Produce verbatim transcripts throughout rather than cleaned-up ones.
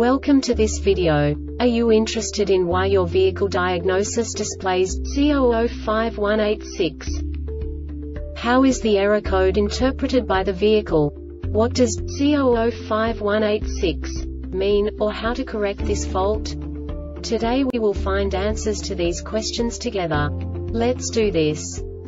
Welcome to this video. Are you interested in why your vehicle diagnosis displays C zero zero five one eight six? How is the error code interpreted by the vehicle? What does C zero zero five one eight six mean, or how to correct this fault? Today we will find answers to these questions together. Let's do this.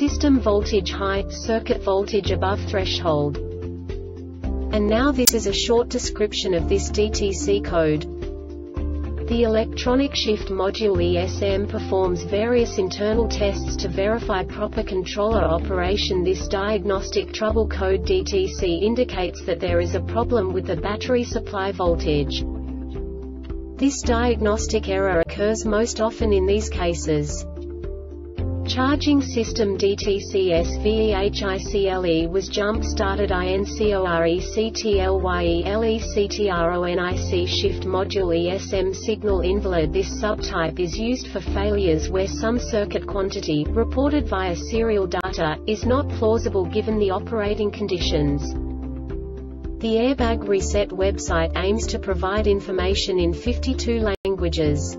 system voltage high, circuit voltage above threshold. And now this is a short description of this D T C code. The Electronic Shift Module E S M performs various internal tests to verify proper controller operation. This diagnostic trouble code D T C indicates that there is a problem with the battery supply voltage. This diagnostic error occurs most often in these cases. Charging system D T C SVEHICLE was jump-started INCORECTLYELECTRONIC Shift Module E S M signal invalid. This subtype is used for failures where some circuit quantity, reported via serial data, is not plausible given the operating conditions. The Airbag Reset website aims to provide information in fifty-two languages.